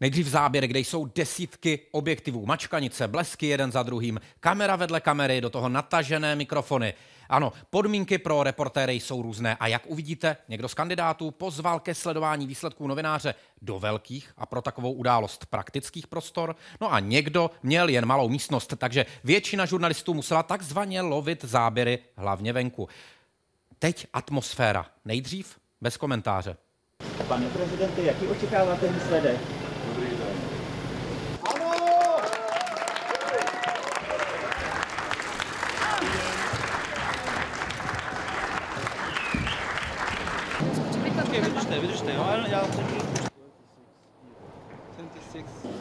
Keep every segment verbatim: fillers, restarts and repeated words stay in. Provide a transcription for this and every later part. Nejdřív záběr, kde jsou desítky objektivů, mačkanice, blesky jeden za druhým, kamera vedle kamery, do toho natažené mikrofony. Ano, podmínky pro reportéry jsou různé a jak uvidíte, někdo z kandidátů pozval ke sledování výsledků novináře do velkých a pro takovou událost praktických prostor, no a někdo měl jen malou místnost, takže většina žurnalistů musela takzvaně lovit záběry hlavně venku. Teď atmosféra. Nejdřív bez komentáře. Pane prezidente, jaký očekáváte výsledek? Vydržte, vydržte, jo, já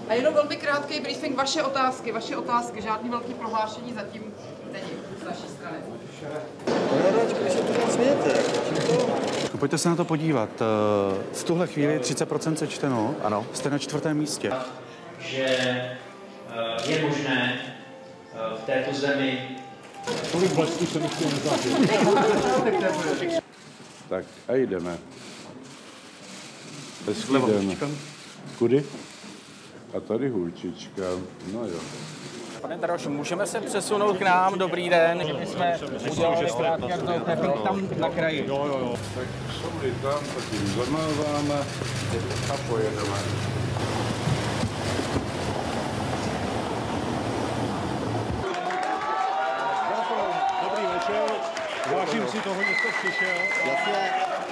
A jenom velmi krátký briefing, vaše otázky, vaše otázky, žádný velký prohlášení zatím není z naší strany. Pojďte se na to podívat. V tuhle chvíli třicet procent sečteno, ano, jste na čtvrtém místě. Že je možné v této zemi... Kolik vlastní se mi chtěl nezávět. Tak a jdeme. Hezky jdeme. Kudy? A tady hůlčička. No jo. Pane Taroši, můžeme se přesunout k nám? Dobrý den. My jsme udělali krátkou tam na kraji. Jo, jo, jo. Tak jsou-li tam, tak jim zamáváme a pojedeme. Dobrý večer. Vážím si toho, že jste přišel. Jasně.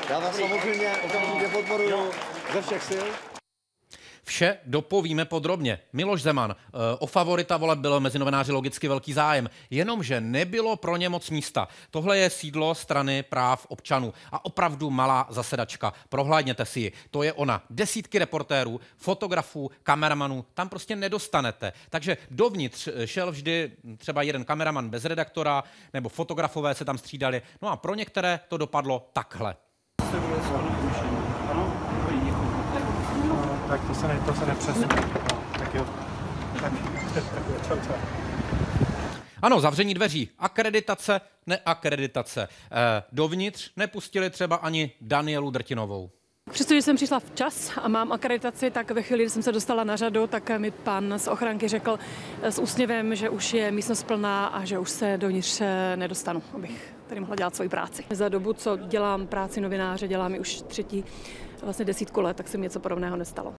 Já vás samozřejmě okamžitě podporuju ze všech sil. Vše dopovíme podrobně. Miloš Zeman. O favorita voleb byl mezi novináři logicky velký zájem. Jenomže nebylo pro ně moc místa. Tohle je sídlo strany práv občanů. A opravdu malá zasedačka. Prohlédněte si ji. To je ona. Desítky reportérů, fotografů, kameramanů. Tam prostě nedostanete. Takže dovnitř šel vždy třeba jeden kameraman bez redaktora, nebo fotografové se tam střídali. No a pro některé to dopadlo takhle. Tak to se, ne, to se nepřesně. No, tak jo. Tak. Čau, čau. Ano, zavření dveří. Akreditace, neakreditace. Eh, dovnitř nepustili třeba ani Danielu Drtinovou. Přestože jsem přišla včas a mám akreditaci, tak ve chvíli, kdy jsem se dostala na řadu, tak mi pan z ochranky řekl s úsměvem, že už je místnost plná a že už se dovnitř nedostanu, abych tady mohla dělat svoji práci. Za dobu, co dělám práci novináře, dělám ji už třetí vlastně desítku let, tak se mi něco podobného nestalo.